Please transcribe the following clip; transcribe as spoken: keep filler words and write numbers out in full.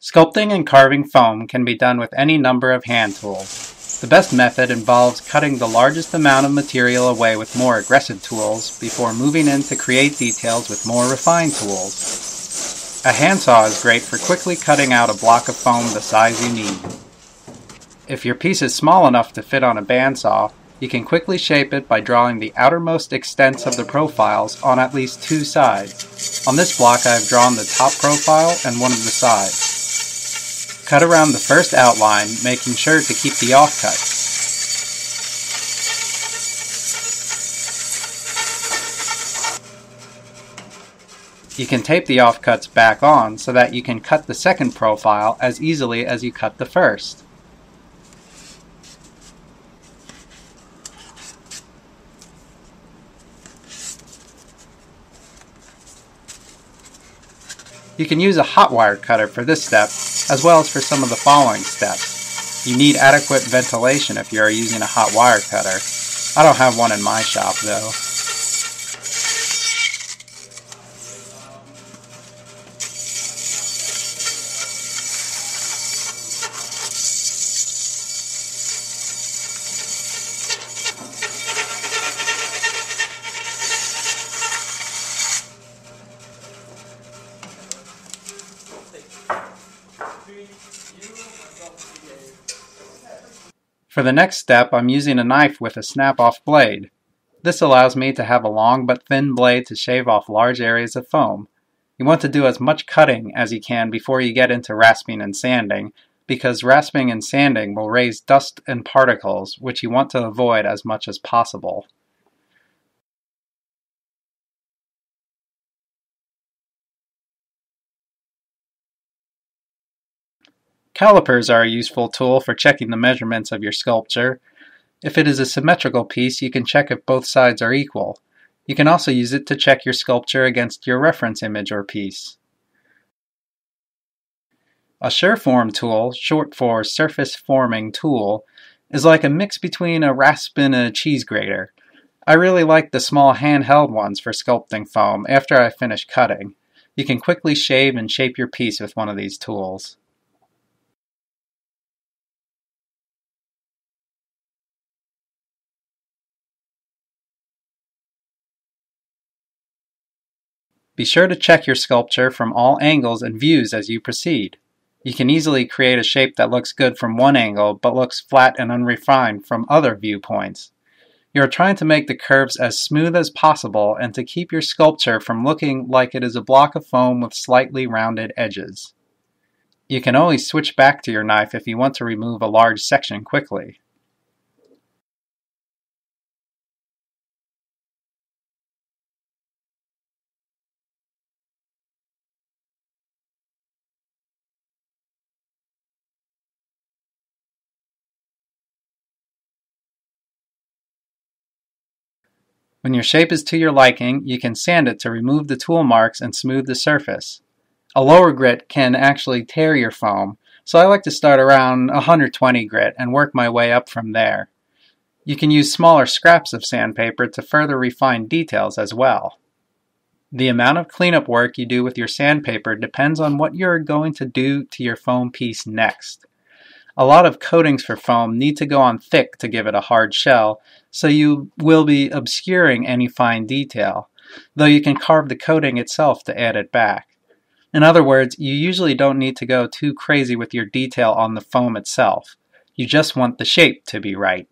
Sculpting and carving foam can be done with any number of hand tools. The best method involves cutting the largest amount of material away with more aggressive tools before moving in to create details with more refined tools. A handsaw is great for quickly cutting out a block of foam the size you need. If your piece is small enough to fit on a bandsaw, you can quickly shape it by drawing the outermost extents of the profiles on at least two sides. On this block I have drawn the top profile and one of the sides. Cut around the first outline, making sure to keep the offcut. You can tape the offcuts back on so that you can cut the second profile as easily as you cut the first. You can use a hot wire cutter for this step, as well as for some of the following steps. You need adequate ventilation if you are using a hot wire cutter. I don't have one in my shop though. For the next step, I'm using a knife with a snap-off blade. This allows me to have a long but thin blade to shave off large areas of foam. You want to do as much cutting as you can before you get into rasping and sanding, because rasping and sanding will raise dust and particles, which you want to avoid as much as possible. Calipers are a useful tool for checking the measurements of your sculpture. If it is a symmetrical piece, you can check if both sides are equal. You can also use it to check your sculpture against your reference image or piece. A sureform tool, short for surface forming tool, is like a mix between a rasp and a cheese grater. I really like the small handheld ones for sculpting foam after I finish cutting. You can quickly shave and shape your piece with one of these tools. Be sure to check your sculpture from all angles and views as you proceed. You can easily create a shape that looks good from one angle but looks flat and unrefined from other viewpoints. You are trying to make the curves as smooth as possible and to keep your sculpture from looking like it is a block of foam with slightly rounded edges. You can always switch back to your knife if you want to remove a large section quickly. When your shape is to your liking, you can sand it to remove the tool marks and smooth the surface. A lower grit can actually tear your foam, so I like to start around one hundred twenty grit and work my way up from there. You can use smaller scraps of sandpaper to further refine details as well. The amount of cleanup work you do with your sandpaper depends on what you're going to do to your foam piece next. A lot of coatings for foam need to go on thick to give it a hard shell, so you will be obscuring any fine detail, though you can carve the coating itself to add it back. In other words, you usually don't need to go too crazy with your detail on the foam itself. You just want the shape to be right.